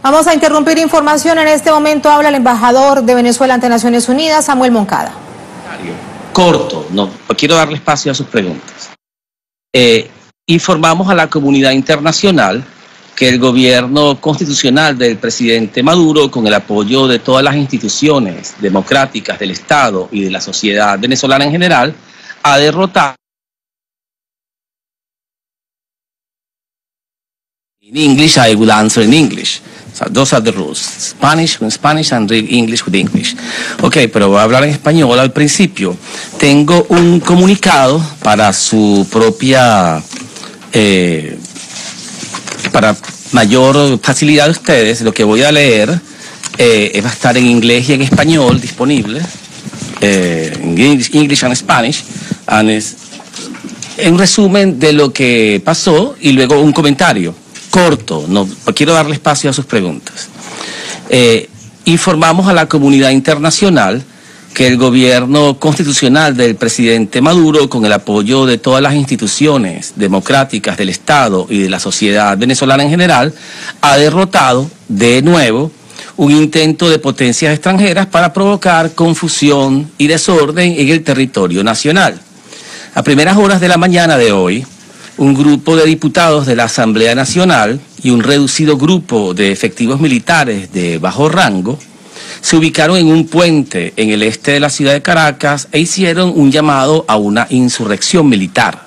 Vamos a interrumpir información. En este momento habla el embajador de Venezuela ante Naciones Unidas, Samuel Moncada. Corto, no quiero darle espacio a sus preguntas. Informamos a la comunidad internacional que el gobierno constitucional del presidente Maduro, con el apoyo de todas las instituciones democráticas del Estado y de la sociedad venezolana en general, ha derrotado in English. I will answer in English. So those are the rules. Spanish with Spanish and read English with English. Ok, pero voy a hablar en español al principio. Tengo un comunicado para su propia, para mayor facilidad de ustedes. Lo que voy a leer va a estar en inglés y en español disponible. English and Spanish. And en resumen de lo que pasó y luego un comentario. Corto, no quiero darle espacio a sus preguntas. Informamos a la comunidad internacional que el gobierno constitucional del presidente Maduro, con el apoyo de todas las instituciones democráticas del Estado y de la sociedad venezolana en general, ha derrotado de nuevo un intento de potencias extranjeras para provocar confusión y desorden en el territorio nacional. A primeras horas de la mañana de hoy, un grupo de diputados de la Asamblea Nacional y un reducido grupo de efectivos militares de bajo rango se ubicaron en un puente en el este de la ciudad de Caracas e hicieron un llamado a una insurrección militar,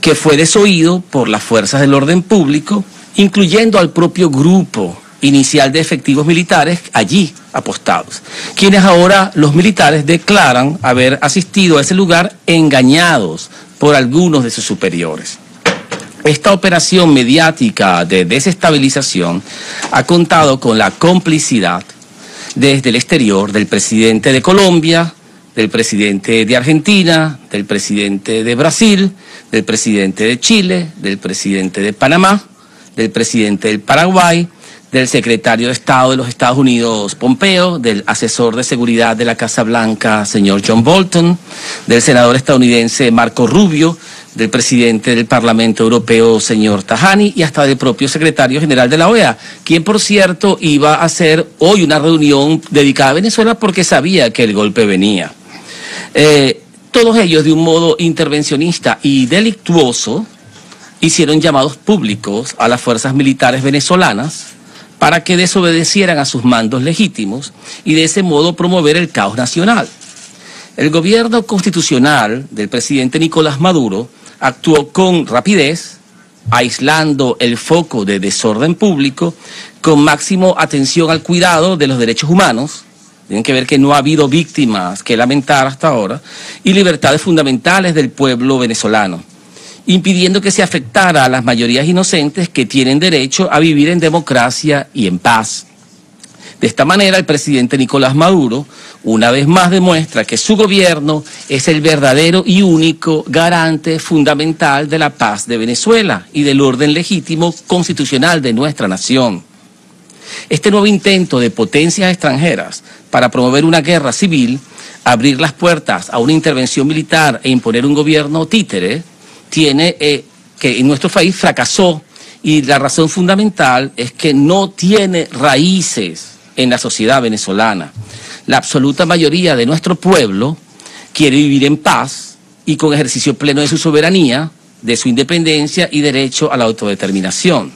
que fue desoído por las fuerzas del orden público, incluyendo al propio grupo inicial de efectivos militares allí apostados, quienes ahora los militares declaran haber asistido a ese lugar engañados por algunos de sus superiores. Esta operación mediática de desestabilización ha contado con la complicidad desde el exterior del presidente de Colombia, del presidente de Argentina, del presidente de Brasil, del presidente de Chile, del presidente de Panamá, del presidente del Paraguay, del secretario de Estado de los Estados Unidos, Pompeo, del asesor de seguridad de la Casa Blanca, señor John Bolton, del senador estadounidense Marco Rubio, del presidente del Parlamento Europeo, señor Tajani, y hasta del propio secretario general de la OEA, quien, por cierto, iba a hacer hoy una reunión dedicada a Venezuela porque sabía que el golpe venía. Todos ellos, de un modo intervencionista y delictuoso, hicieron llamados públicos a las fuerzas militares venezolanas para que desobedecieran a sus mandos legítimos y de ese modo promover el caos nacional. El gobierno constitucional del presidente Nicolás Maduro actuó con rapidez, aislando el foco de desorden público, con máximo atención al cuidado de los derechos humanos. Tienen que ver que no ha habido víctimas que lamentar hasta ahora, y libertades fundamentales del pueblo venezolano, impidiendo que se afectara a las mayorías inocentes que tienen derecho a vivir en democracia y en paz. De esta manera, el presidente Nicolás Maduro una vez más demuestra que su gobierno es el verdadero y único garante fundamental de la paz de Venezuela y del orden legítimo constitucional de nuestra nación. Este nuevo intento de potencias extranjeras para promover una guerra civil, abrir las puertas a una intervención militar e imponer un gobierno títere, tiene que en nuestro país fracasó, y la razón fundamental es que no tiene raíces en la sociedad venezolana. La absoluta mayoría de nuestro pueblo quiere vivir en paz y con ejercicio pleno de su soberanía, de su independencia y derecho a la autodeterminación.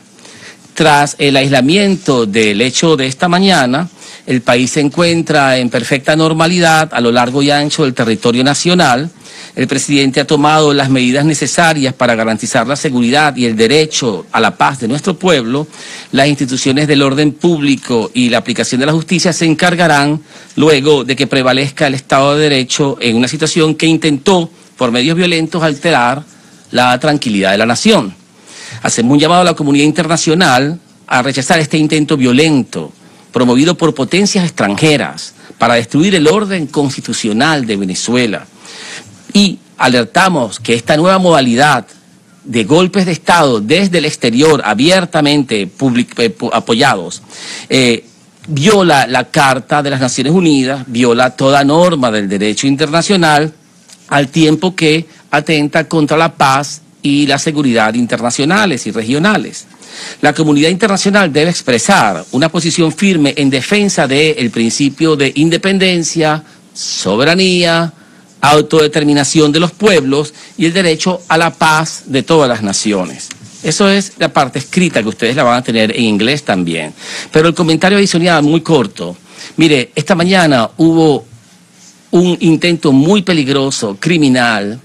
Tras el aislamiento del hecho de esta mañana, el país se encuentra en perfecta normalidad a lo largo y ancho del territorio nacional. El presidente ha tomado las medidas necesarias para garantizar la seguridad y el derecho a la paz de nuestro pueblo. Las instituciones del orden público y la aplicación de la justicia se encargarán luego de que prevalezca el Estado de Derecho en una situación que intentó, por medios violentos, alterar la tranquilidad de la nación. Hacemos un llamado a la comunidad internacional a rechazar este intento violento, promovido por potencias extranjeras, para destruir el orden constitucional de Venezuela. Y alertamos que esta nueva modalidad de golpes de Estado desde el exterior, abiertamente apoyados, viola la Carta de las Naciones Unidas, viola toda norma del derecho internacional, al tiempo que atenta contra la paz y la seguridad internacionales y regionales. La comunidad internacional debe expresar una posición firme en defensa del principio de independencia, soberanía, autodeterminación de los pueblos y el derecho a la paz de todas las naciones. Eso es la parte escrita que ustedes la van a tener en inglés también. Pero el comentario adicional muy corto. Mire, esta mañana hubo un intento muy peligroso, criminal,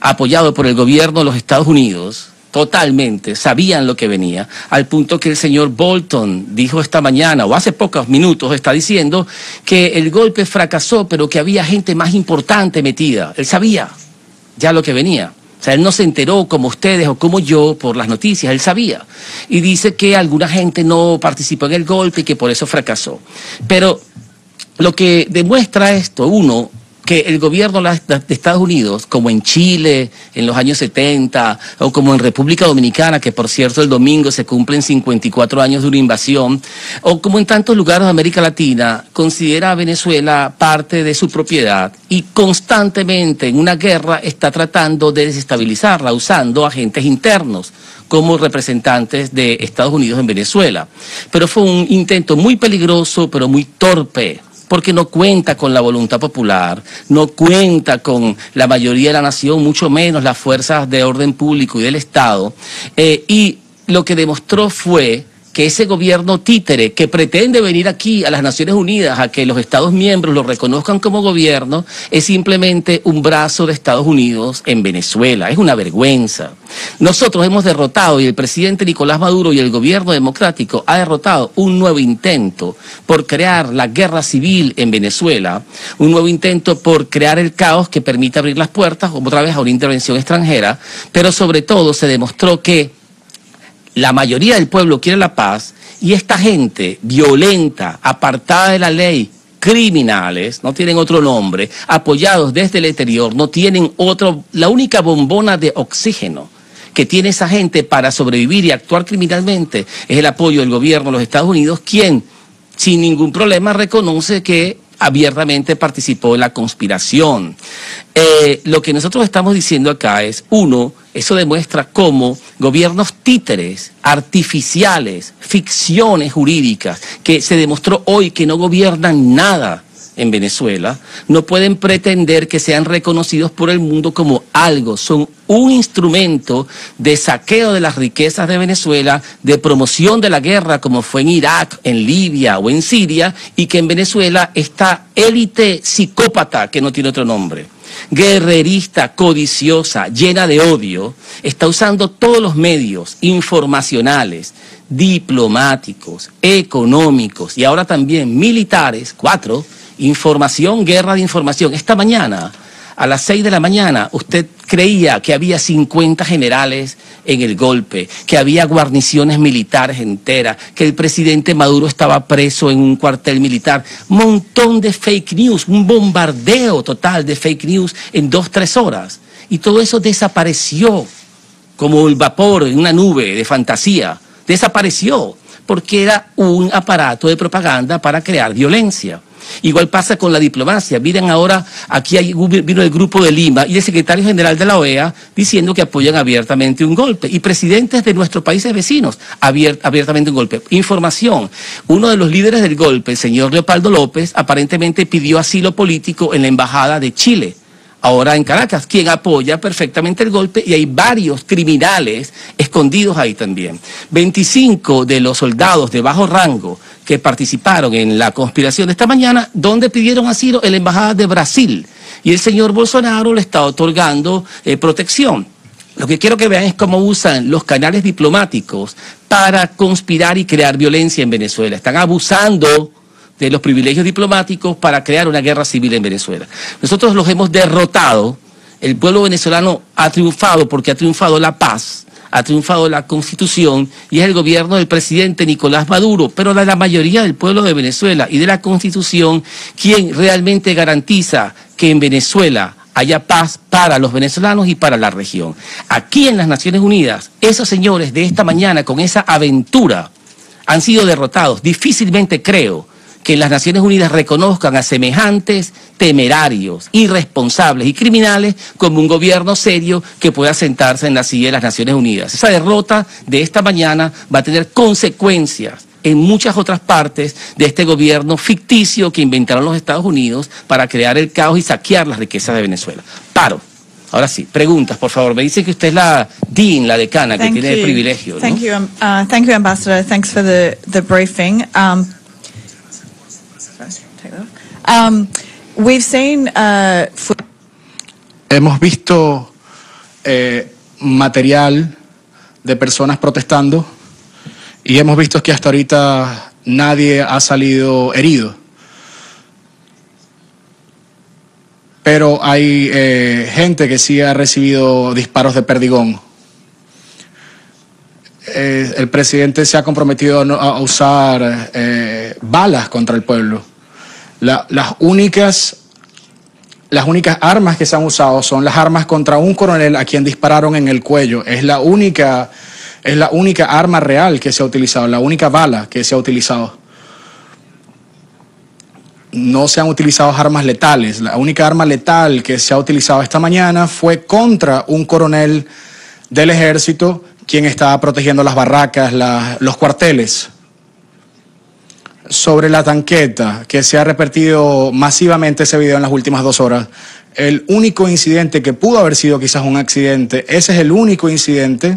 apoyado por el gobierno de los Estados Unidos, totalmente, sabían lo que venía, al punto que el señor Bolton dijo esta mañana, o hace pocos minutos, está diciendo que el golpe fracasó, pero que había gente más importante metida. Él sabía ya lo que venía. O sea, él no se enteró como ustedes o como yo por las noticias, él sabía. Y dice que alguna gente no participó en el golpe y que por eso fracasó. Pero lo que demuestra esto, uno, que el gobierno de Estados Unidos, como en Chile en los años 70, o como en República Dominicana, que por cierto el domingo se cumplen 54 años de una invasión, o como en tantos lugares de América Latina, considera a Venezuela parte de su propiedad y constantemente en una guerra está tratando de desestabilizarla usando agentes internos como representantes de Estados Unidos en Venezuela. Pero fue un intento muy peligroso, pero muy torpe, porque no cuenta con la voluntad popular, no cuenta con la mayoría de la nación, mucho menos las fuerzas de orden público y del Estado. Y lo que demostró fue que ese gobierno títere que pretende venir aquí a las Naciones Unidas a que los Estados miembros lo reconozcan como gobierno, es simplemente un brazo de Estados Unidos en Venezuela. Es una vergüenza. Nosotros hemos derrotado, y el presidente Nicolás Maduro y el gobierno democrático ha derrotado un nuevo intento por crear la guerra civil en Venezuela, un nuevo intento por crear el caos que permite abrir las puertas otra vez a una intervención extranjera, pero sobre todo se demostró que la mayoría del pueblo quiere la paz y esta gente violenta, apartada de la ley, criminales, no tienen otro nombre, apoyados desde el exterior, no tienen otro, la única bombona de oxígeno que tiene esa gente para sobrevivir y actuar criminalmente es el apoyo del gobierno de los Estados Unidos, quien sin ningún problema reconoce que abiertamente participó en la conspiración. Lo que nosotros estamos diciendo acá es, uno, eso demuestra cómo gobiernos títeres, artificiales, ficciones jurídicas, que se demostró hoy que no gobiernan nada en Venezuela, no pueden pretender que sean reconocidos por el mundo como algo. Son un instrumento de saqueo de las riquezas de Venezuela, de promoción de la guerra como fue en Irak, en Libia o en Siria, y que en Venezuela esta élite psicópata, que no tiene otro nombre, guerrerista, codiciosa, llena de odio, está usando todos los medios informacionales, diplomáticos, económicos y ahora también militares, cuatro, información, guerra de información. Esta mañana, a las 6 de la mañana, usted creía que había 50 generales en el golpe, que había guarniciones militares enteras, que el presidente Maduro estaba preso en un cuartel militar. Montón de fake news, un bombardeo total de fake news en 2 o 3 horas. Y todo eso desapareció como el vapor en una nube de fantasía. Desapareció porque era un aparato de propaganda para crear violencia. Igual pasa con la diplomacia. Miren ahora, aquí vino el Grupo de Lima y el secretario general de la OEA diciendo que apoyan abiertamente un golpe. Y presidentes de nuestros países vecinos, abiertamente un golpe. Información. Uno de los líderes del golpe, el señor Leopoldo López, aparentemente pidió asilo político en la embajada de Chile, ahora en Caracas, quien apoya perfectamente el golpe, y hay varios criminales escondidos ahí también. 25 de los soldados de bajo rango que participaron en la conspiración de esta mañana, donde pidieron asilo en la embajada de Brasil, y el señor Bolsonaro le está otorgando protección. Lo que quiero que vean es cómo usan los canales diplomáticos para conspirar y crear violencia en Venezuela. Están abusando de los privilegios diplomáticos para crear una guerra civil en Venezuela. Nosotros los hemos derrotado, el pueblo venezolano ha triunfado porque ha triunfado la paz, ha triunfado la Constitución y es el gobierno del presidente Nicolás Maduro, pero la mayoría del pueblo de Venezuela y de la Constitución quien realmente garantiza que en Venezuela haya paz para los venezolanos y para la región. Aquí en las Naciones Unidas, esos señores de esta mañana con esa aventura han sido derrotados, difícilmente creo que las Naciones Unidas reconozcan a semejantes temerarios, irresponsables y criminales como un gobierno serio que pueda sentarse en la silla de las Naciones Unidas. Esa derrota de esta mañana va a tener consecuencias en muchas otras partes de este gobierno ficticio que inventaron los Estados Unidos para crear el caos y saquear las riquezas de Venezuela. Paro. Ahora sí, preguntas, por favor. Me dice que usted es la dean, la decana, que tiene el privilegio, ¿no? Thank you, Ambassador. Thanks for the briefing. We've seen, hemos visto material de personas protestando y hemos visto que hasta ahorita nadie ha salido herido. Pero hay gente que sí ha recibido disparos de perdigón. El presidente se ha comprometido a usar balas contra el pueblo. Las únicas armas que se han usado son las armas contra un coronel a quien dispararon en el cuello. Es la única arma real que se ha utilizado, la única bala que se ha utilizado. No se han utilizado armas letales. La única arma letal que se ha utilizado esta mañana fue contra un coronel del ejército quien estaba protegiendo las barracas, los cuarteles. Sobre la tanqueta, que se ha repetido masivamente ese video en las últimas 2 horas, el único incidente que pudo haber sido quizás un accidente, ese es el único incidente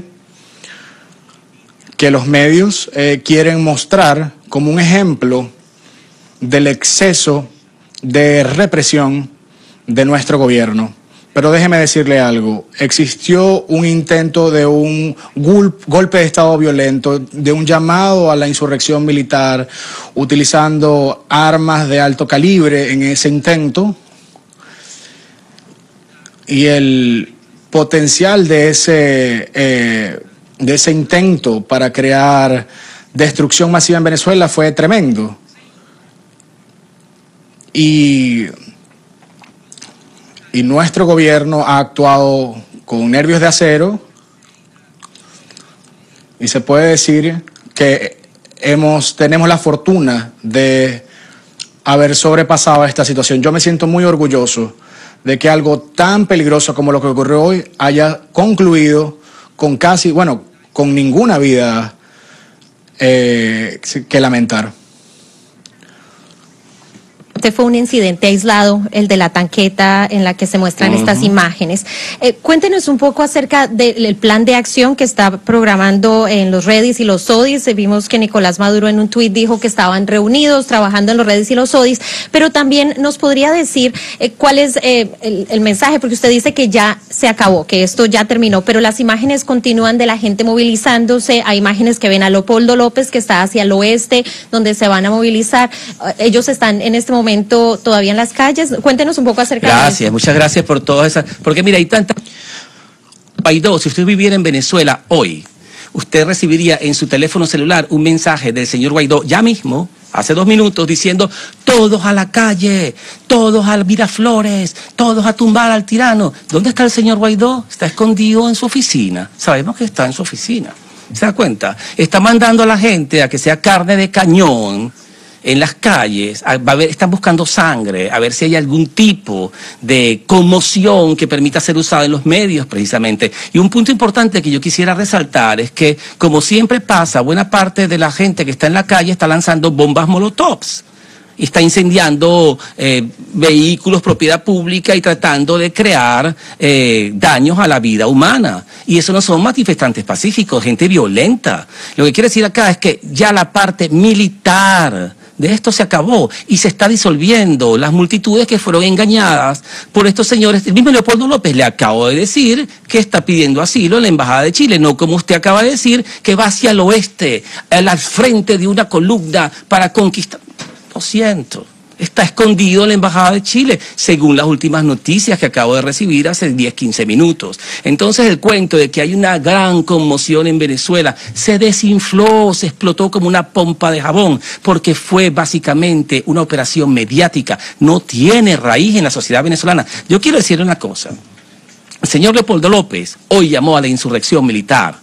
que los medios quieren mostrar como un ejemplo del exceso de represión de nuestro gobierno. Pero déjeme decirle algo, existió un intento de un golpe de Estado violento, de un llamado a la insurrección militar, utilizando armas de alto calibre en ese intento, y el potencial de ese intento para crear destrucción masiva en Venezuela fue tremendo. Y nuestro gobierno ha actuado con nervios de acero y se puede decir que tenemos la fortuna de haber sobrepasado esta situación. Yo me siento muy orgulloso de que algo tan peligroso como lo que ocurrió hoy haya concluido con con ninguna vida que lamentar. Este fue un incidente aislado, el de la tanqueta en la que se muestran estas imágenes. Cuéntenos un poco acerca del plan de acción que está programando en los Redis y los Odis. Vimos que Nicolás Maduro en un tuit dijo que estaban reunidos trabajando en los Redis y los Odis, pero también nos podría decir cuál es el mensaje, porque usted dice que ya se acabó, que esto ya terminó, pero las imágenes continúan de la gente movilizándose. Hay imágenes que ven a Leopoldo López, que está hacia el oeste, donde se van a movilizar. Ellos están en este momento todavía en las calles. Cuéntenos un poco acerca de eso. Muchas gracias por todas esas, porque mira, hay tantas. Guaidó, si usted viviera en Venezuela hoy, usted recibiría en su teléfono celular un mensaje del señor Guaidó, ya mismo, hace 2 minutos, diciendo, todos a la calle, todos a Miraflores, todos a tumbar al tirano. ¿Dónde está el señor Guaidó? Está escondido en su oficina. Sabemos que está en su oficina. ¿Se da cuenta? Está mandando a la gente a que sea carne de cañón en las calles. Están buscando sangre, a ver si hay algún tipo de conmoción que permita ser usada en los medios, precisamente. Y un punto importante que yo quisiera resaltar es que, como siempre pasa, buena parte de la gente que está en la calle está lanzando bombas molotovs y está incendiando vehículos, propiedad pública, y tratando de crear daños a la vida humana. Y eso no son manifestantes pacíficos, gente violenta. Lo que quiero decir acá es que ya la parte militar de esto se acabó y se está disolviendo. Las multitudes que fueron engañadas por estos señores, el mismo Leopoldo López le acabo de decir que está pidiendo asilo en la Embajada de Chile, no como usted acaba de decir, que va hacia el oeste, al frente de una columna para conquistar. Lo siento, está escondido en la Embajada de Chile, según las últimas noticias que acabo de recibir hace 10, 15 minutos. Entonces el cuento de que hay una gran conmoción en Venezuela se desinfló, se explotó como una pompa de jabón, porque fue básicamente una operación mediática, no tiene raíz en la sociedad venezolana. Yo quiero decirle una cosa, el señor Leopoldo López hoy llamó a la insurrección militar,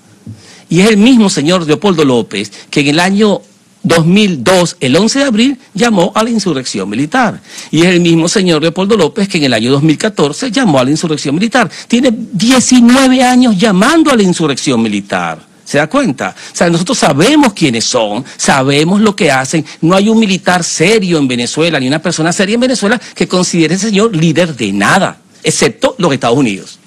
y es el mismo señor Leopoldo López que en el año 2002, el 11 de abril, llamó a la insurrección militar. Y es el mismo señor Leopoldo López que en el año 2014 llamó a la insurrección militar. Tiene 19 años llamando a la insurrección militar. ¿Se da cuenta? O sea, nosotros sabemos quiénes son, sabemos lo que hacen. No hay un militar serio en Venezuela, ni una persona seria en Venezuela que considere a ese señor líder de nada, excepto los Estados Unidos.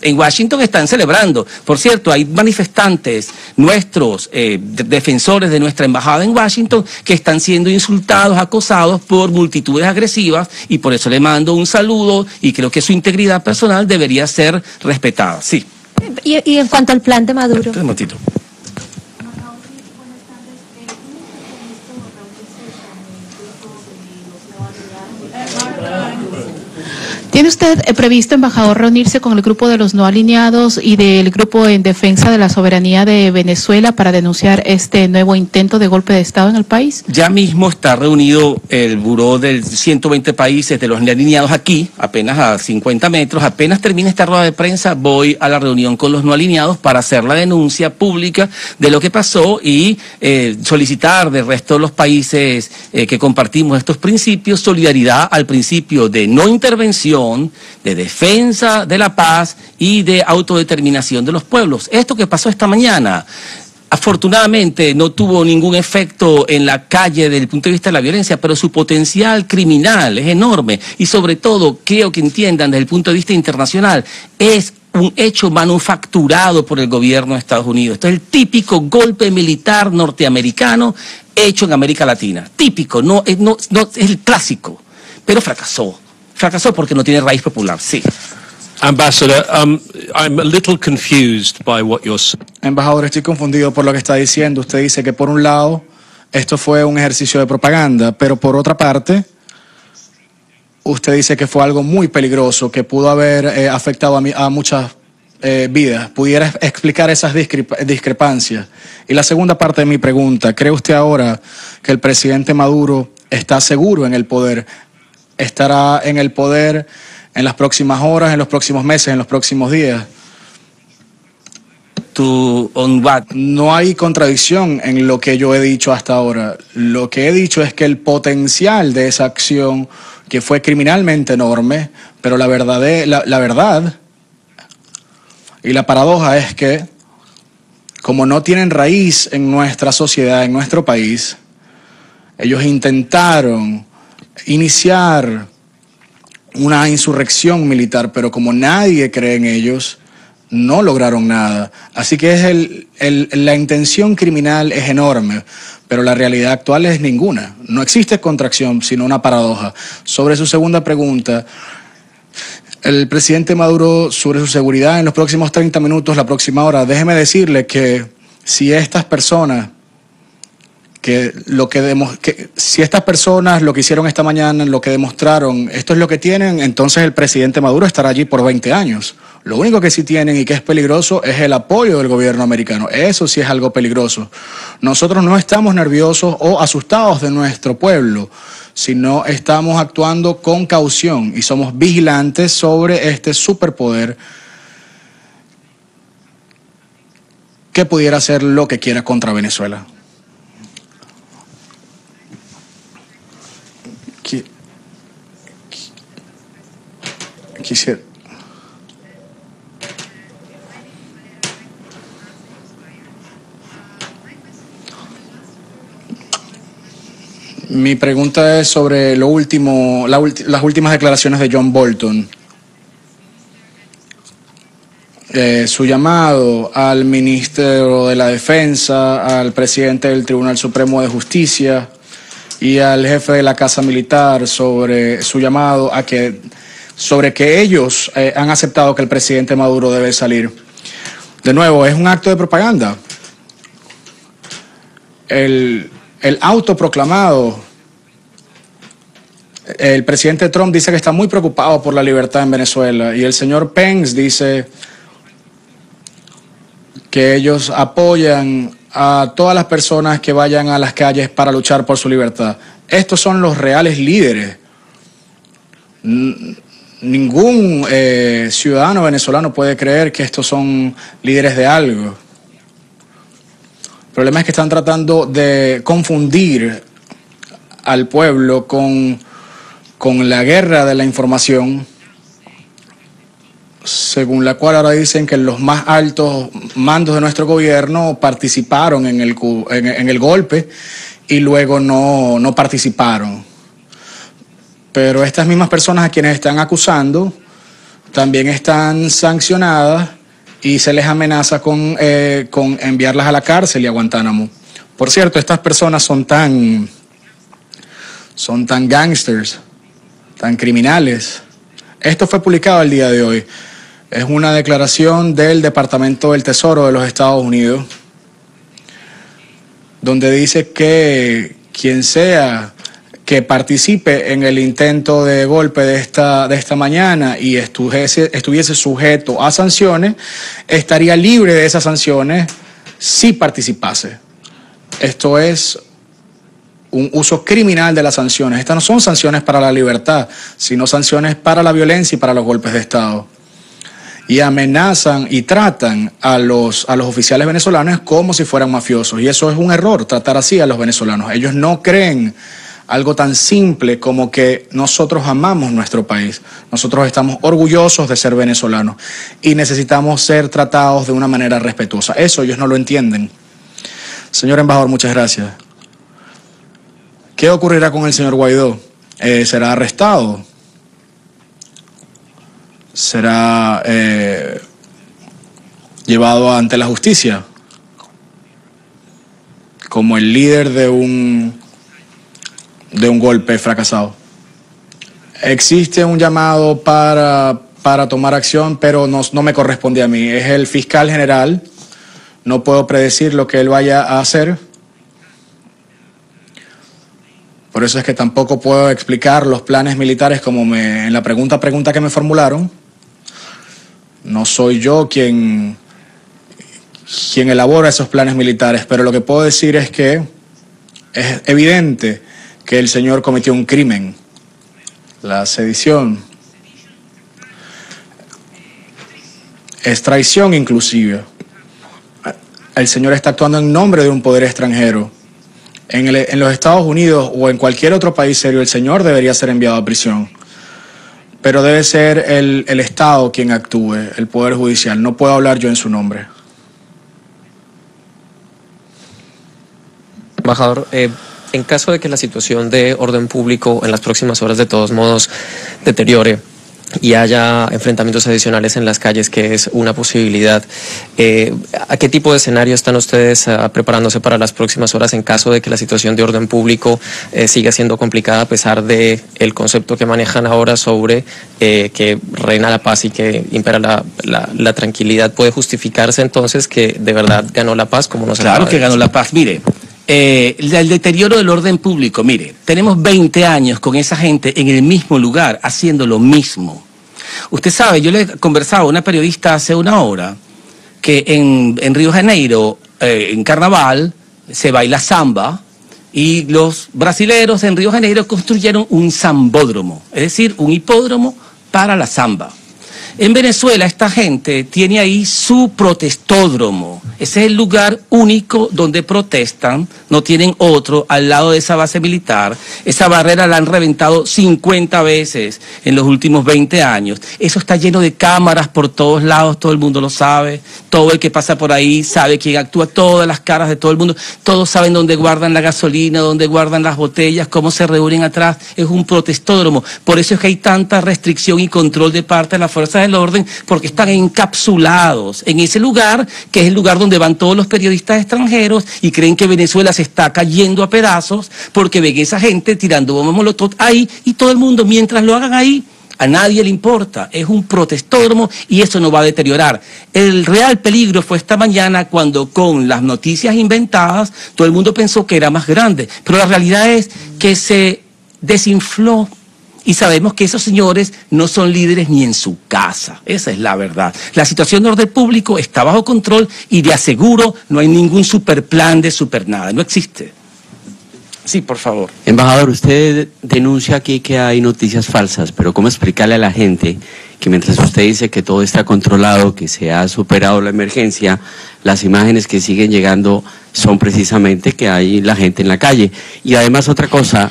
En Washington están celebrando. Por cierto, hay manifestantes nuestros, defensores de nuestra embajada en Washington, que están siendo insultados, acosados por multitudes agresivas, y por eso le mando un saludo, y creo que su integridad personal debería ser respetada. Sí. ¿Y en cuanto al plan de Maduro? Un momentito. ¿Tiene usted previsto, embajador, reunirse con el Grupo de los No Alineados y del Grupo en Defensa de la Soberanía de Venezuela para denunciar este nuevo intento de golpe de Estado en el país? Ya mismo está reunido el Buró de 120 países de los No Alineados aquí, apenas a 50 metros. Apenas termine esta rueda de prensa, voy a la reunión con los No Alineados para hacer la denuncia pública de lo que pasó y solicitar del resto de los países que compartimos estos principios solidaridad al principio de no intervención, de defensa de la paz y de autodeterminación de los pueblos. Esto que pasó esta mañana, afortunadamente no tuvo ningún efecto en la calle desde el punto de vista de la violencia, pero su potencial criminal es enorme y sobre todo, creo que entiendan desde el punto de vista internacional, es un hecho manufacturado por el gobierno de Estados Unidos. Esto es el típico golpe militar norteamericano hecho en América Latina. Típico, no es el clásico, pero fracasó. Fracasó porque no tiene raíz popular, sí. Ambassador, I'm a little confused by what you're saying. Embajador, estoy confundido por lo que está diciendo. Usted dice que por un lado esto fue un ejercicio de propaganda, pero por otra parte usted dice que fue algo muy peligroso, que pudo haber afectado a muchas vidas. ¿Pudiera explicar esas discrepancias? Y la segunda parte de mi pregunta, ¿cree usted ahora que el presidente Maduro está seguro en el poder? ¿Estará en el poder en las próximas horas, en los próximos meses, en los próximos días? No hay contradicción en lo que yo he dicho hasta ahora. Lo que he dicho es que el potencial de esa acción, que fue criminalmente enorme, pero la verdad y la paradoja es que, como no tienen raíz en nuestra sociedad, en nuestro país, ellos intentaron iniciar una insurrección militar, pero como nadie cree en ellos, no lograron nada. Así que es la intención criminal es enorme, pero la realidad actual es ninguna. No existe contracción, sino una paradoja. Sobre su segunda pregunta, el presidente Maduro, sobre su seguridad en los próximos 30 minutos, la próxima hora, déjeme decirle que si estas personas si estas personas lo que hicieron esta mañana, lo que demostraron, esto es lo que tienen, entonces el presidente Maduro estará allí por 20 años. Lo único que sí tienen y que es peligroso es el apoyo del gobierno americano. Eso sí es algo peligroso. Nosotros no estamos nerviosos o asustados de nuestro pueblo, sino estamos actuando con caución y somos vigilantes sobre este superpoder que pudiera hacer lo que quiera contra Venezuela. Mi pregunta es sobre lo último, las últimas declaraciones de John Bolton. Su llamado al ministro de la Defensa, al presidente del Tribunal Supremo de Justicia y al jefe de la Casa Militar sobre su llamado a que ellos han aceptado que el presidente Maduro debe salir. De nuevo, es un acto de propaganda. El autoproclamado, el presidente Trump dice que está muy preocupado por la libertad en Venezuela y el señor Pence dice que ellos apoyan a todas las personas que vayan a las calles para luchar por su libertad. Estos son los reales líderes. Ningún ciudadano venezolano puede creer que estos son líderes de algo. El problema es que están tratando de confundir al pueblo con la guerra de la información, según la cual ahora dicen que los más altos mandos de nuestro gobierno participaron en el golpe y luego no participaron. Pero estas mismas personas a quienes están acusando también están sancionadas y se les amenaza con enviarlas a la cárcel y a Guantánamo. Por cierto, estas personas son tan gángsters, tan criminales. Esto fue publicado el día de hoy. Es una declaración del Departamento del Tesoro de los Estados Unidos, donde dice que quien sea que participe en el intento de golpe de esta mañana y estuviese sujeto a sanciones, estaría libre de esas sanciones si participase. Esto es un uso criminal de las sanciones. Estas no son sanciones para la libertad, sino sanciones para la violencia y para los golpes de Estado. Y amenazan y tratan a los oficiales venezolanos como si fueran mafiosos. Y eso es un error, tratar así a los venezolanos. Ellos no creen algo tan simple como que nosotros amamos nuestro país. Nosotros estamos orgullosos de ser venezolanos y necesitamos ser tratados de una manera respetuosa. Eso ellos no lo entienden. Señor embajador, muchas gracias. ¿Qué ocurrirá con el señor Guaidó? ¿Será arrestado? ¿Será llevado ante la justicia como el líder de un golpe fracasado? Existe un llamado para tomar acción, pero no me corresponde a mí. Es el fiscal general. No puedo predecir lo que él vaya a hacer. Por eso es que tampoco puedo explicar los planes militares como en la pregunta que me formularon. No soy yo quien elabora esos planes militares, pero lo que puedo decir es que es evidente que el señor cometió un crimen, la sedición. Es traición inclusive. El señor está actuando en nombre de un poder extranjero. En los Estados Unidos o en cualquier otro país serio, el señor debería ser enviado a prisión. Pero debe ser el Estado quien actúe, el Poder Judicial. No puedo hablar yo en su nombre. Embajador, en caso de que la situación de orden público en las próximas horas de todos modos deteriore y haya enfrentamientos adicionales en las calles, que es una posibilidad, ¿a qué tipo de escenario están ustedes preparándose para las próximas horas en caso de que la situación de orden público siga siendo complicada a pesar del concepto que manejan ahora sobre que reina la paz y que impera la tranquilidad? ¿Puede justificarse entonces que de verdad ganó la paz, como nos acaba de decir? Claro que ganó la paz. Mire, el deterioro del orden público, mire, tenemos 20 años con esa gente en el mismo lugar haciendo lo mismo. Usted sabe, yo le conversaba a una periodista hace una hora que en Río Janeiro, en Carnaval, se baila samba y los brasileros en Río Janeiro construyeron un zambódromo, es decir, un hipódromo para la samba. En Venezuela esta gente tiene ahí su protestódromo. Ese es el lugar único donde protestan, no tienen otro al lado de esa base militar. Esa barrera la han reventado 50 veces en los últimos 20 años. Eso está lleno de cámaras por todos lados, todo el mundo lo sabe. Todo el que pasa por ahí sabe quién actúa, todas las caras de todo el mundo. Todos saben dónde guardan la gasolina, dónde guardan las botellas, cómo se reúnen atrás. Es un protestódromo. Por eso es que hay tanta restricción y control de parte de las fuerzas del orden, porque están encapsulados en ese lugar, que es el lugar donde van todos los periodistas extranjeros y creen que Venezuela se está cayendo a pedazos porque ven esa gente tirando bombas molotov ahí, y todo el mundo, mientras lo hagan ahí, a nadie le importa. Es un protestódromo y eso no va a deteriorar. El real peligro fue esta mañana, cuando con las noticias inventadas todo el mundo pensó que era más grande, pero la realidad es que se desinfló. Y sabemos que esos señores no son líderes ni en su casa. Esa es la verdad. La situación de orden público está bajo control y de aseguro no hay ningún superplan de super nada. No existe. Sí, por favor. Embajador, usted denuncia aquí que hay noticias falsas, pero ¿cómo explicarle a la gente que mientras usted dice que todo está controlado, que se ha superado la emergencia, las imágenes que siguen llegando son precisamente que hay la gente en la calle. Y además otra cosa,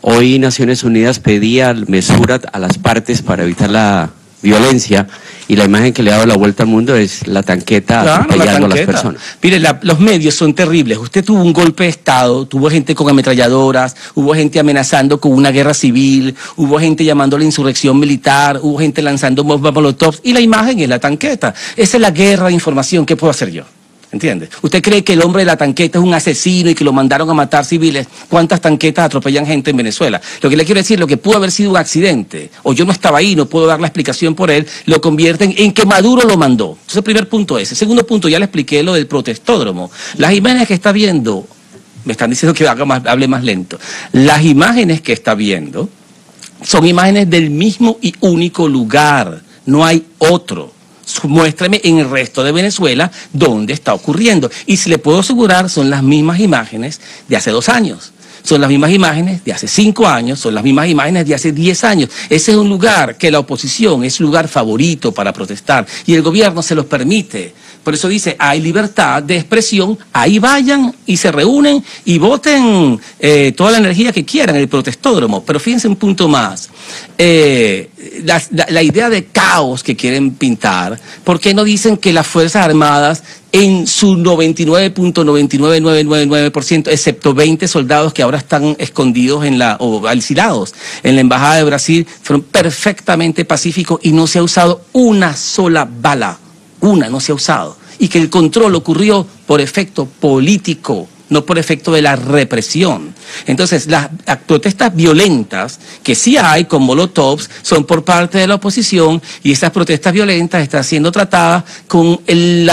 hoy Naciones Unidas pedía mesura a las partes para evitar la violencia, y la imagen que le ha dado la vuelta al mundo es la tanqueta atropellando a las personas. Mire, los medios son terribles. Usted tuvo un golpe de Estado, tuvo gente con ametralladoras, hubo gente amenazando con una guerra civil, hubo gente llamando a la insurrección militar, hubo gente lanzando bombas molotov, y la imagen es la tanqueta. Esa es la guerra de información. ¿Qué puedo hacer yo? ¿Entiende? ¿Usted cree que el hombre de la tanqueta es un asesino y que lo mandaron a matar civiles? ¿Cuántas tanquetas atropellan gente en Venezuela? Lo que le quiero decir, lo que pudo haber sido un accidente, o yo no estaba ahí, no puedo dar la explicación por él, lo convierten en que Maduro lo mandó. Entonces, el primer punto ese. Segundo punto, ya le expliqué lo del protestódromo. Las imágenes que está viendo, me están diciendo que hable más lento. Las imágenes que está viendo son imágenes del mismo y único lugar. No hay otro. Muéstrame en el resto de Venezuela dónde está ocurriendo. Y si le puedo asegurar, son las mismas imágenes de hace 2 años. Son las mismas imágenes de hace 5 años, son las mismas imágenes de hace 10 años. Ese es un lugar que la oposición es su lugar favorito para protestar, y el gobierno se los permite. Por eso dice, hay libertad de expresión, ahí vayan y se reúnen y voten toda la energía que quieran en el protestódromo. Pero fíjense un punto más, la idea de caos que quieren pintar. ¿Por qué no dicen que las Fuerzas Armadas en su 99.99999%, excepto 20 soldados que ahora están escondidos o alquilados en la Embajada de Brasil, fueron perfectamente pacíficos y no se ha usado una sola bala? Una no se ha usado, y que el control ocurrió por efecto político, no por efecto de la represión. Entonces, las protestas violentas que sí hay con molotovs son por parte de la oposición, y esas protestas violentas están siendo tratadas con el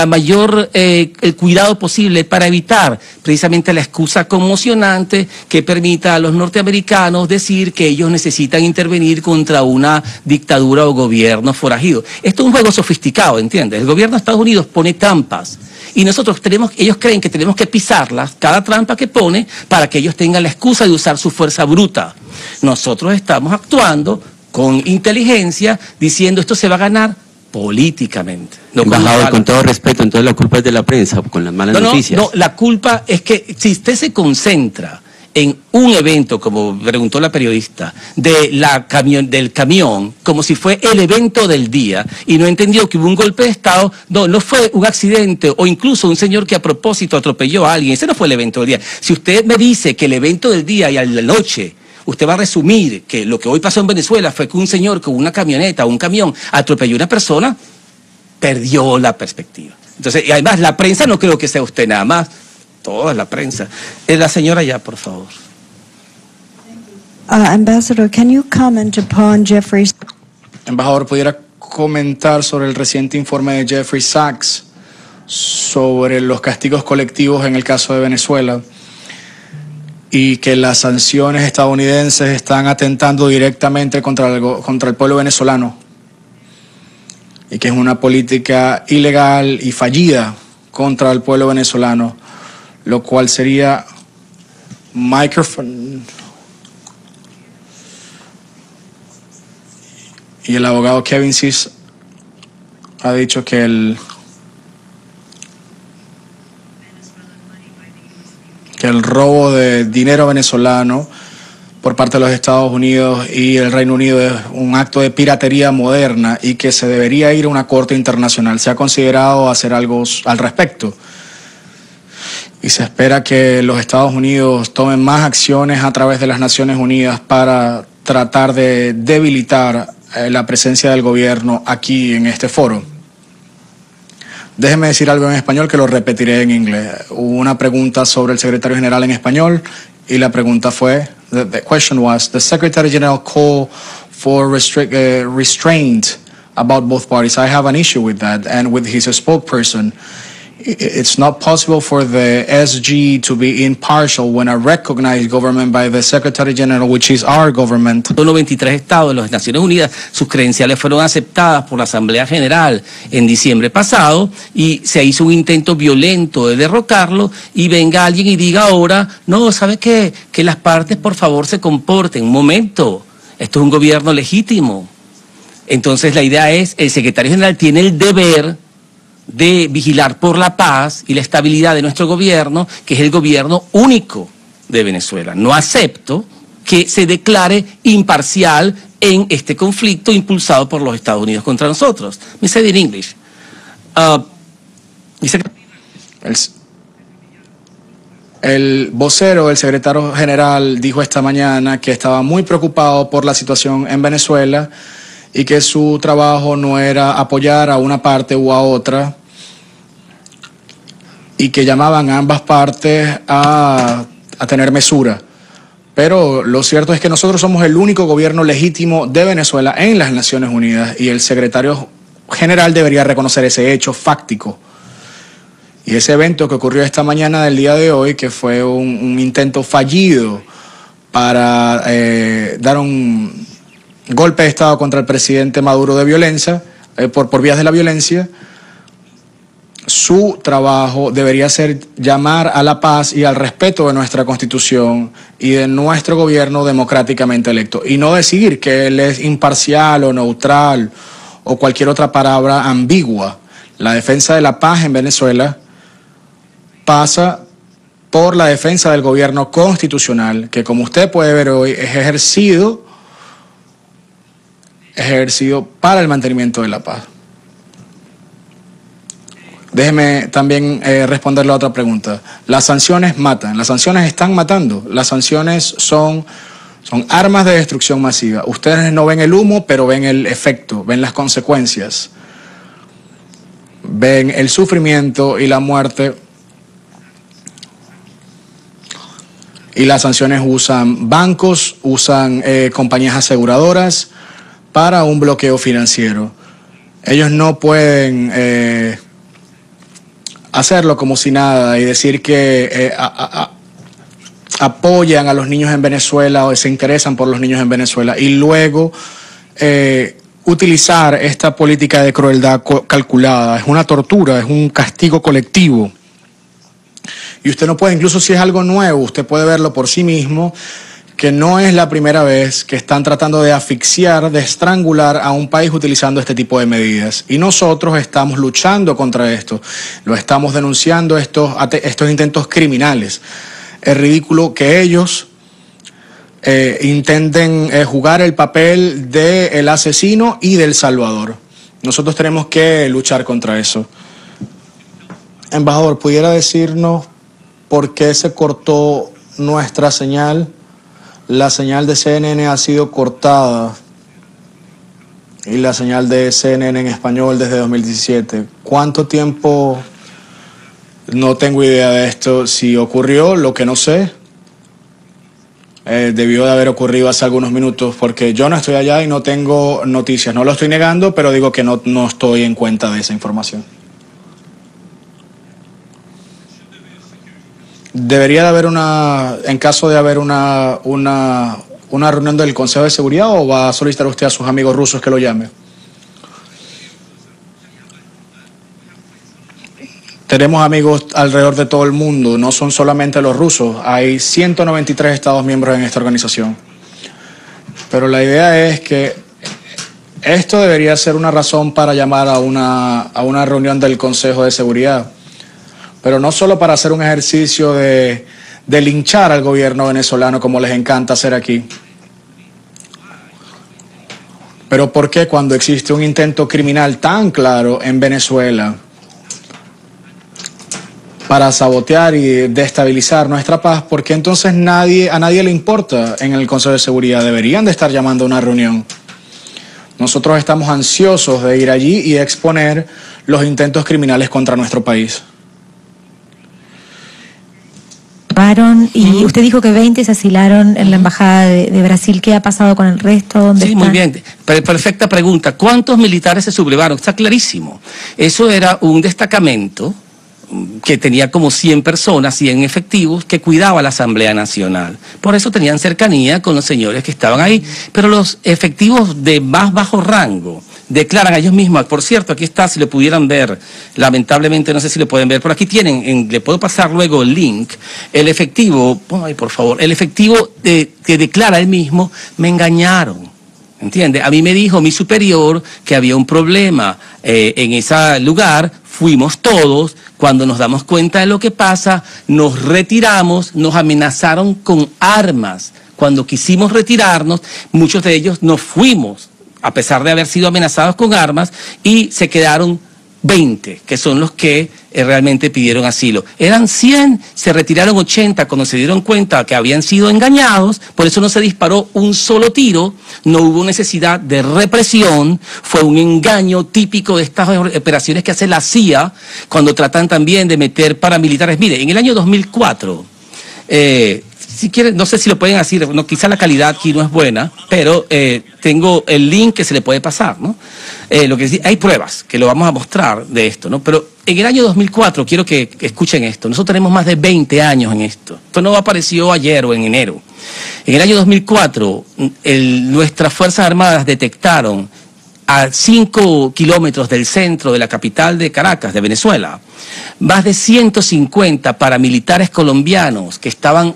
cuidado posible para evitar precisamente la excusa conmocionante que permita a los norteamericanos decir que ellos necesitan intervenir contra una dictadura o gobierno forajido. Esto es un juego sofisticado, ¿entiendes? El gobierno de Estados Unidos pone trampas, y nosotros ellos creen que tenemos que pisarlas, cada trampa que pone, para que ellos tengan la excusa de usar su fuerza bruta. Nosotros estamos actuando con inteligencia, diciendo esto se va a ganar políticamente. No, embajador, con todo respeto, entonces la culpa es de la prensa, con las malas noticias. No, la culpa es que si usted se concentra en un evento, como preguntó la periodista, del camión, como si fue el evento del día, y no entendió que hubo un golpe de Estado, no fue un accidente, o incluso un señor que a propósito atropelló a alguien, ese no fue el evento del día. Si usted me dice que el evento del día y a la noche, usted va a resumir que lo que hoy pasó en Venezuela fue que un señor con una camioneta o un camión atropelló a una persona, perdió la perspectiva. Entonces, y además la prensa, no creo que sea usted nada más, toda la prensa. La señora ya, por favor. Ambassador, can you comment upon Jeffrey? Embajador, ¿pudiera comentar sobre el reciente informe de Jeffrey Sachs sobre los castigos colectivos en el caso de Venezuela, y que las sanciones estadounidenses están atentando directamente contra el pueblo venezolano, y que es una política ilegal y fallida contra el pueblo venezolano, lo cual sería micrófono? Y el abogado Kevin Cis ha dicho que el robo de dinero venezolano por parte de los Estados Unidos y el Reino Unido es un acto de piratería moderna, y que se debería ir a una corte internacional. ¿Se ha considerado hacer algo al respecto? Y se espera que los Estados Unidos tomen más acciones a través de las Naciones Unidas para tratar de debilitar la presencia del gobierno aquí en este foro. Déjeme decir algo en español que lo repetiré en inglés. Hubo una pregunta sobre el secretario general en español, y la pregunta fue, the question was, the secretary general called for restraint about both parties. I have an issue with that and with his spokesperson. It's not possible for the SG to be impartial when a recognized government by the Secretary General, which is our government. Solo 23 estados de las Naciones Unidas, sus credenciales fueron aceptadas por la Asamblea General en diciembre pasado, y se hizo un intento violento de derrocarlo, y venga alguien y diga ahora, no, ¿sabe qué? Que las partes por favor se comporten. Un momento, esto es un gobierno legítimo. Entonces la idea es, el secretario general tiene el deber de vigilar por la paz y la estabilidad de nuestro gobierno, que es el gobierno único de Venezuela. No acepto que se declare imparcial en este conflicto impulsado por los Estados Unidos contra nosotros. Me said in English. El vocero, el secretario general, dijo esta mañana que estaba muy preocupado por la situación en Venezuela y que su trabajo no era apoyar a una parte u a otra, y que llamaban a ambas partes a tener mesura. Pero lo cierto es que nosotros somos el único gobierno legítimo de Venezuela en las Naciones Unidas, y el secretario general debería reconocer ese hecho fáctico. Y ese evento que ocurrió esta mañana del día de hoy, que fue un intento fallido para dar un golpe de Estado contra el presidente Maduro de violencia, por vías de la violencia, su trabajo debería ser llamar a la paz y al respeto de nuestra Constitución y de nuestro gobierno democráticamente electo, y no decir que él es imparcial o neutral o cualquier otra palabra ambigua. La defensa de la paz en Venezuela pasa por la defensa del gobierno constitucional, que como usted puede ver hoy es ejercido para el mantenimiento de la paz. Déjeme también responder la otra pregunta. Las sanciones matan, las sanciones están matando, las sanciones son armas de destrucción masiva. Ustedes no ven el humo, pero ven el efecto, ven las consecuencias, ven el sufrimiento y la muerte. Y las sanciones usan bancos, usan compañías aseguradoras para un bloqueo financiero. Ellos no pueden hacerlo como si nada y decir que apoyan a los niños en Venezuela o se interesan por los niños en Venezuela, y luego utilizar esta política de crueldad calculada. Es una tortura, es un castigo colectivo. Y usted no puede, incluso si es algo nuevo, usted puede verlo por sí mismo, que no es la primera vez que están tratando de asfixiar, de estrangular a un país utilizando este tipo de medidas. Y nosotros estamos luchando contra esto. Lo estamos denunciando, estos intentos criminales. Es ridículo que ellos intenten jugar el papel del asesino y del salvador. Nosotros tenemos que luchar contra eso. Embajador, ¿pudiera decirnos por qué se cortó nuestra señal? La señal de CNN ha sido cortada, y la señal de CNN en español desde 2017. ¿Cuánto tiempo? No tengo idea de esto. Si ocurrió, lo que no sé, debió de haber ocurrido hace algunos minutos, porque yo no estoy allá y no tengo noticias. No lo estoy negando, pero digo que no estoy en cuenta de esa información. ¿Debería de haber en caso de haber una reunión del Consejo de Seguridad, o va a solicitar usted a sus amigos rusos que lo llamen? Tenemos amigos alrededor de todo el mundo, no son solamente los rusos. Hay 193 Estados miembros en esta organización. Pero la idea es que esto debería ser una razón para llamar a una reunión del Consejo de Seguridad. Pero no solo para hacer un ejercicio de linchar al gobierno venezolano, como les encanta hacer aquí. Pero ¿por qué, cuando existe un intento criminal tan claro en Venezuela para sabotear y destabilizar nuestra paz, por qué entonces a nadie le importa en el Consejo de Seguridad? Deberían de estar llamando a una reunión. Nosotros estamos ansiosos de ir allí y exponer los intentos criminales contra nuestro país. Y usted dijo que 20 se asilaron en la embajada de Brasil. ¿Qué ha pasado con el resto? ¿Dónde están? Muy bien. Perfecta pregunta. ¿Cuántos militares se sublevaron? Está clarísimo. Eso era un destacamento que tenía como 100 personas, 100 efectivos, que cuidaba la Asamblea Nacional. Por eso tenían cercanía con los señores que estaban ahí. Pero los efectivos de más bajo rango declaran a ellos mismos. Por cierto, aquí está, si lo pudieran ver, lamentablemente no sé si lo pueden ver, pero aquí tienen, le puedo pasar luego el link, el efectivo, ay, por favor, el efectivo que declara él mismo: me engañaron, ¿Entiende? A mí me dijo mi superior que había un problema en ese lugar, fuimos todos, cuando nos damos cuenta de lo que pasa, nos retiramos, nos amenazaron con armas. Cuando quisimos retirarnos, muchos de ellos nos fuimos, a pesar de haber sido amenazados con armas, y se quedaron 20, que son los que realmente pidieron asilo. Eran 100, se retiraron 80 cuando se dieron cuenta que habían sido engañados, por eso no se disparó un solo tiro, no hubo necesidad de represión, fue un engaño típico de estas operaciones que hace la CIA cuando tratan también de meter paramilitares. Mire, en el año 2004, si quieren, no sé si lo pueden decir, no, quizá la calidad aquí no es buena, pero tengo el link que se le puede pasar, ¿no? Lo que hay pruebas que lo vamos a mostrar de esto, ¿no? Pero en el año 2004, quiero que escuchen esto, nosotros tenemos más de 20 años en esto. Esto no apareció ayer o en enero. En el año 2004, nuestras Fuerzas Armadas detectaron a 5 kilómetros del centro de la capital de Caracas, de Venezuela, más de 150 paramilitares colombianos que estaban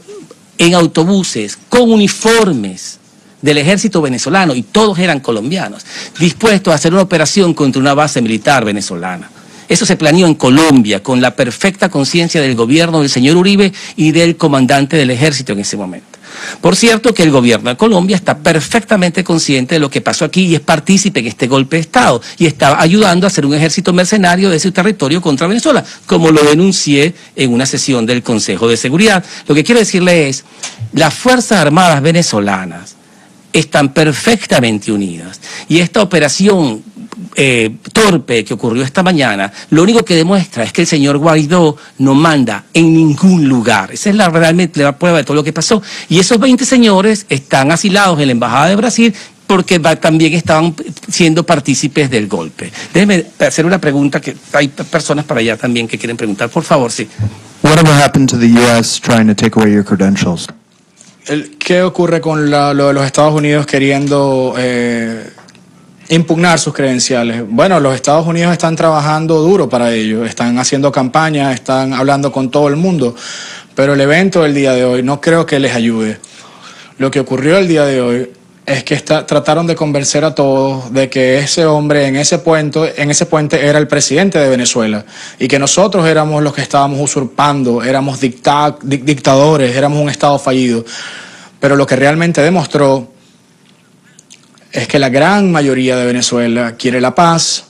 en autobuses, con uniformes del ejército venezolano, y todos eran colombianos, dispuestos a hacer una operación contra una base militar venezolana. Eso se planeó en Colombia, con la perfecta conciencia del gobierno del señor Uribe y del comandante del ejército en ese momento. Por cierto que el gobierno de Colombia está perfectamente consciente de lo que pasó aquí y es partícipe en este golpe de Estado y está ayudando a hacer un ejército mercenario de ese territorio contra Venezuela, como lo denuncié en una sesión del Consejo de Seguridad. Lo que quiero decirle es, las Fuerzas Armadas venezolanas están perfectamente unidas y esta operación torpe que ocurrió esta mañana, lo único que demuestra es que el señor Guaidó no manda en ningún lugar. Esa es la, realmente la prueba de todo lo que pasó. Y esos 20 señores están asilados en la Embajada de Brasil porque también estaban siendo partícipes del golpe. Déjeme hacer una pregunta, que hay personas para allá también que quieren preguntar. Por favor, sí. ¿Qué ocurre con lo de los Estados Unidos queriendo impugnar sus credenciales? Bueno, los Estados Unidos están trabajando duro para ello, están haciendo campaña, están hablando con todo el mundo, pero el evento del día de hoy no creo que les ayude. Lo que ocurrió el día de hoy es que trataron de convencer a todos de que ese hombre en ese puente era el presidente de Venezuela y que nosotros éramos los que estábamos usurpando, éramos dictadores, éramos un Estado fallido. Pero lo que realmente demostró es que la gran mayoría de Venezuela quiere la paz,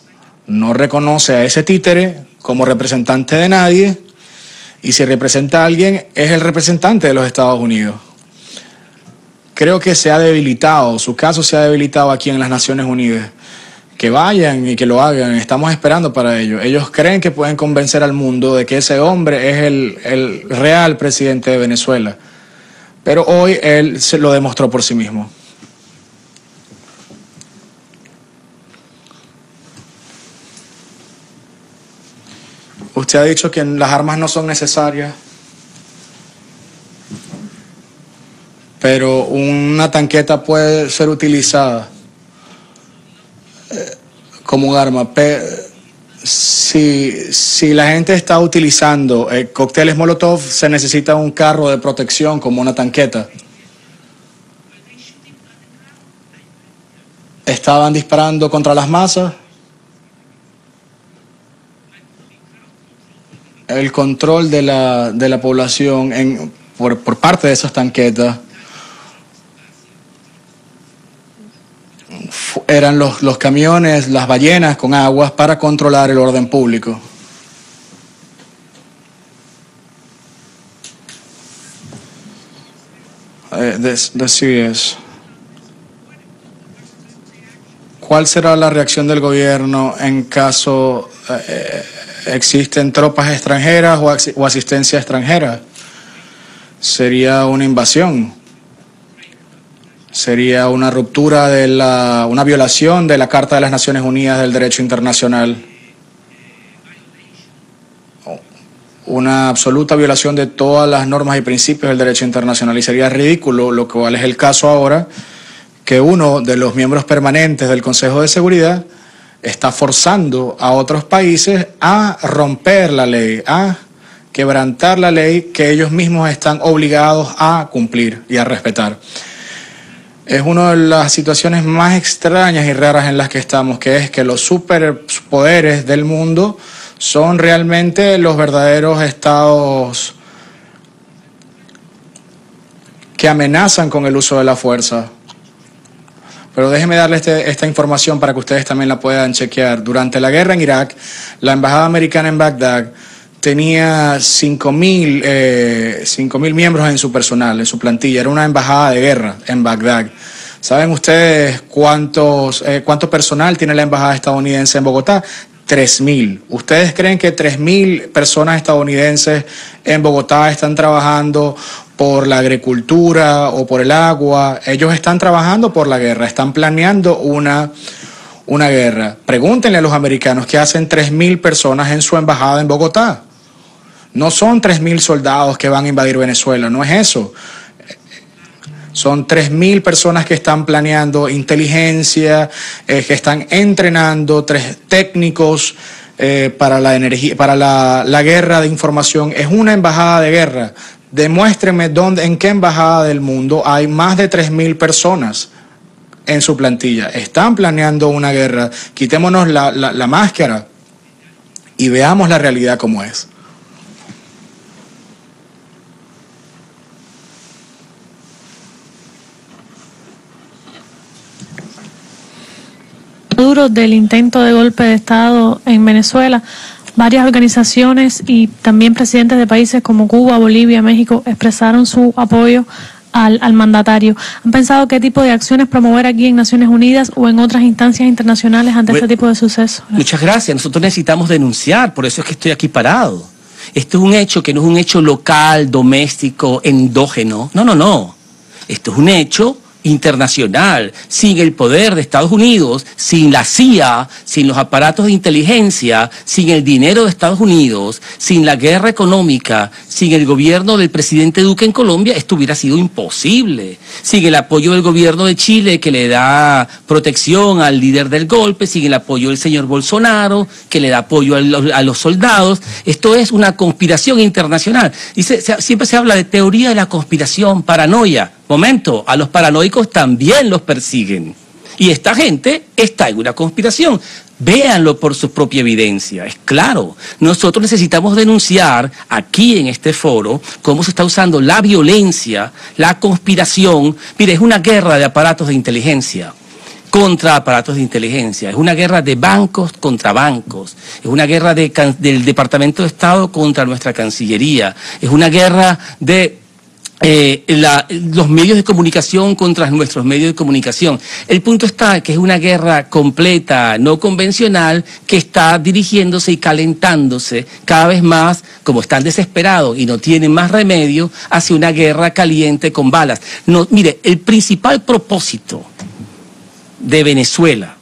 no reconoce a ese títere como representante de nadie, y si representa a alguien es el representante de los Estados Unidos. Creo que se ha debilitado, su caso se ha debilitado aquí en las Naciones Unidas. Que vayan y que lo hagan, estamos esperando para ello. Ellos creen que pueden convencer al mundo de que ese hombre es el real presidente de Venezuela, pero hoy él se lo demostró por sí mismo. Usted ha dicho que las armas no son necesarias, pero una tanqueta puede ser utilizada como un arma. Si la gente está utilizando cócteles Molotov, se necesita un carro de protección como una tanqueta. Estaban disparando contra las masas. El control de la población por parte de esas tanquetas eran los camiones, las ballenas con aguas para controlar el orden público. ¿Cuál será la reacción del gobierno en caso existen tropas extranjeras o asistencia extranjera? Sería una invasión. Sería una ruptura una violación de la Carta de las Naciones Unidas del Derecho Internacional. Una absoluta violación de todas las normas y principios del derecho internacional. Y sería ridículo, lo cual es el caso ahora, que uno de los miembros permanentes del Consejo de Seguridad está forzando a otros países a romper la ley, a quebrantar la ley que ellos mismos están obligados a cumplir y a respetar. es una de las situaciones más extrañas y raras en las que estamos, que es que los superpoderes del mundo son realmente los verdaderos estados que amenazan con el uso de la fuerza. Pero déjenme darle esta información para que ustedes también la puedan chequear. Durante la guerra en Irak, la embajada americana en Bagdad tenía 5.000 miembros en su personal, en su plantilla. Era una embajada de guerra en Bagdad. ¿Saben ustedes cuánto personal tiene la embajada estadounidense en Bogotá? 3.000. ¿Ustedes creen que 3.000 personas estadounidenses en Bogotá están trabajando por la agricultura o por el agua? Ellos están trabajando por la guerra, están planeando una guerra. Pregúntenle a los americanos qué hacen 3.000 personas en su embajada en Bogotá. No son 3.000 soldados que van a invadir Venezuela, no es eso. Son 3.000 personas que están planeando inteligencia, que están entrenando, técnicos para la energía, para la guerra de información. Es una embajada de guerra. Demuéstreme en qué embajada del mundo hay más de 3.000 personas en su plantilla. Están planeando una guerra. Quitémonos la máscara y veamos la realidad como es. Del intento de golpe de Estado en Venezuela, varias organizaciones y también presidentes de países como Cuba, Bolivia, México expresaron su apoyo al mandatario. ¿Han pensado qué tipo de acciones promover aquí en Naciones Unidas o en otras instancias internacionales ante este tipo de sucesos? Muchas gracias. Nosotros necesitamos denunciar, por eso es que estoy aquí parado. Esto es un hecho que no es un hecho local, doméstico, endógeno. No, no, no. Esto es un hecho internacional, sin el poder de Estados Unidos, sin la CIA, sin los aparatos de inteligencia, sin el dinero de Estados Unidos, sin la guerra económica, sin el gobierno del presidente Duque en Colombia, esto hubiera sido imposible. Sin el apoyo del gobierno de Chile, que le da protección al líder del golpe, sin el apoyo del señor Bolsonaro, que le da apoyo a los soldados. Esto es una conspiración internacional. Y siempre se habla de teoría de la conspiración, paranoia. Momento, a los paranoicos también los persiguen. Y esta gente está en una conspiración. Véanlo por su propia evidencia. Es claro, nosotros necesitamos denunciar aquí en este foro cómo se está usando la violencia, la conspiración. Mire, es una guerra de aparatos de inteligencia contra aparatos de inteligencia, es una guerra de bancos contra bancos, es una guerra del Departamento de Estado contra nuestra Cancillería, es una guerra de los medios de comunicación contra nuestros medios de comunicación. El punto está que es una guerra completa, no convencional, que está dirigiéndose y calentándose cada vez más, como están desesperados y no tienen más remedio, hacia una guerra caliente con balas. No, mire, el principal propósito de Venezuela,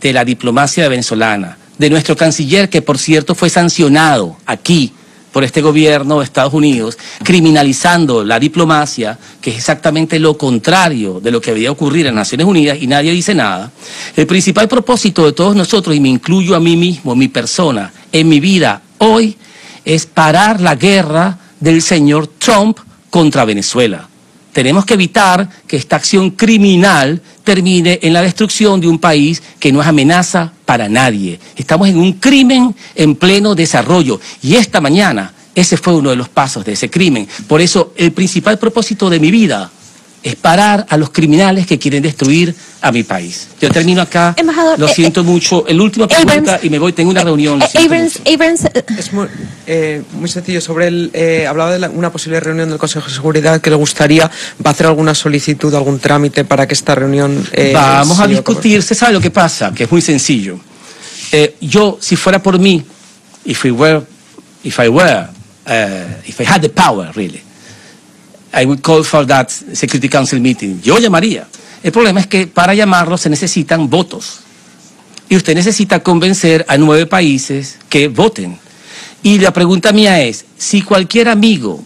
de la diplomacia venezolana, de nuestro canciller, que por cierto fue sancionado aquí, por este gobierno de Estados Unidos, criminalizando la diplomacia, que es exactamente lo contrario de lo que había ocurrido en Naciones Unidas, y nadie dice nada. El principal propósito de todos nosotros, y me incluyo a mí mismo, mi persona, en mi vida hoy, es parar la guerra del señor Trump contra Venezuela. Tenemos que evitar que esta acción criminal termine en la destrucción de un país que no es amenaza para nadie. Estamos en un crimen en pleno desarrollo. Y esta mañana, ese fue uno de los pasos de ese crimen. Por eso, el principal propósito de mi vida es parar a los criminales que quieren destruir a mi país. Yo termino acá. Embajador, lo siento mucho. El último pregunta Abrams, y me voy. Tengo una reunión. Abrams. Es muy sencillo. Sobre él, hablaba de una posible reunión del Consejo de Seguridad que le gustaría. ¿Va a hacer alguna solicitud, algún trámite para que esta reunión? Vamos a discutir. ¿Se sabe lo que pasa? Que es muy sencillo. Yo, si fuera por mí, if I had the power, really, I would call for that Security Council meeting. Yo llamaría. El problema es que para llamarlo se necesitan votos. Y usted necesita convencer a 9 países que voten. Y la pregunta mía es, si cualquier amigo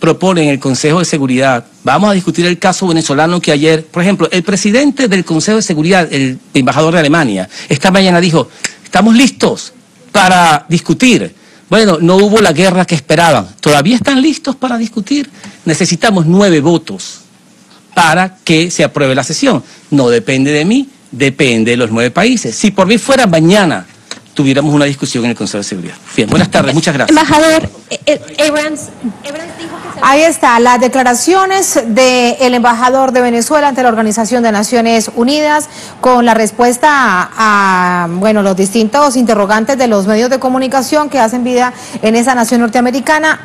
propone en el Consejo de Seguridad, vamos a discutir el caso venezolano que ayer, por ejemplo, el presidente del Consejo de Seguridad, el embajador de Alemania, esta mañana dijo, estamos listos para discutir. Bueno, no hubo la guerra que esperaban. ¿Todavía están listos para discutir? Necesitamos 9 votos para que se apruebe la sesión. No depende de mí, depende de los 9 países. Si por mí fuera, mañana tuviéramos una discusión en el Consejo de Seguridad. Bien, buenas tardes, muchas gracias. Embajador, Abrams dijo que... Ahí está, las declaraciones del embajador de Venezuela ante la Organización de Naciones Unidas con la respuesta a bueno, los distintos interrogantes de los medios de comunicación que hacen vida en esa nación norteamericana.